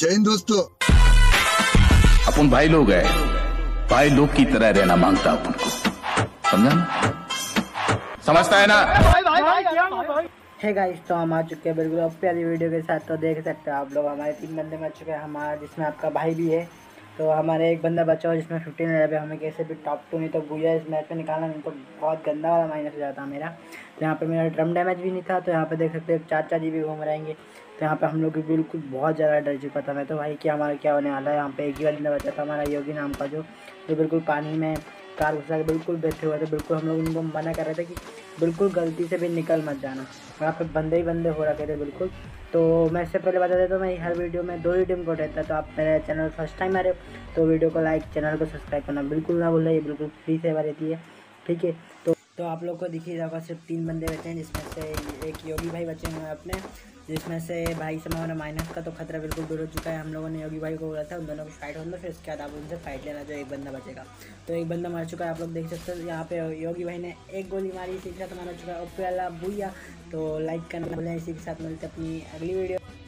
जय हिंद दोस्तों। अपन भाई लोग है, भाई लोग की तरह रहना मांगता अपन को, समझा ना, समझता है ना। हे गाइस, तो हम आ चुके हैं बिल्कुल अब प्यारी वीडियो के साथ। तो देख सकते हो आप लोग हमारे 3 बंदे में आ चुके हैं हमारा, जिसमें आपका भाई भी है। तो हमारे एक बंदा बचा हो जिसमें 15 है। हमें कैसे भी टॉप 2 नहीं तो भूया इस मैच में निकालना, नहीं तो बहुत गंदा वाला माइनस हो जाता मेरा। तो यहाँ पे मेरा ड्रम डैमेज भी नहीं था। तो यहाँ पे देख सकते हो 4-4 GB घूम रहेंगे। तो यहाँ पे हम लोग बिल्कुल बहुत ज़्यादा डर चुका था मैं तो भाई, कि हमारा क्या होने वाला है। यहाँ पे एक ही बंदा बचा था हमारा, योगी नाम का, जो बिल्कुल पानी में कार घुसा के बिल्कुल बैठे हुए थे। बिल्कुल हम लोग उनको मना कर रहे थे कि बिल्कुल गलती से भी निकल मत जाना। यहाँ पे बंदे ही बंदे हो रखे थे बिल्कुल। तो मैं इससे पहले बता देता हूँ, मैं हर वीडियो में 2 ही टीम को रहता। तो आप मेरे चैनल फर्स्ट टाइम आ रहे हो तो वीडियो को लाइक, चैनल को सब्सक्राइब करना बिल्कुल ना भूलें। ये बिल्कुल फ्री सेवा रहती है, ठीक है। तो आप लोग को दिखी जाएगा सिर्फ 3 बंदे बचे हैं, जिसमें से एक योगी भाई बचे हुए हैं अपने, जिसमें से भाई से हमारा माइनस का तो खतरा बिल्कुल दूर हो चुका है। हम लोगों ने योगी भाई को बोला था उन दोनों की फाइट होने, फिर उसके बाद आप उनसे फाइट लेना, जो एक बंदा बचेगा। तो एक बंदा मार चुका है, आप लोग देख सकते हो। यहाँ पे योगी भाई ने एक गोली मारी, इसी के साथ मारा चुका है ओपी वाला भूया। तो लाइक करना भूलें। इसी के साथ मिलते अपनी अगली वीडियो।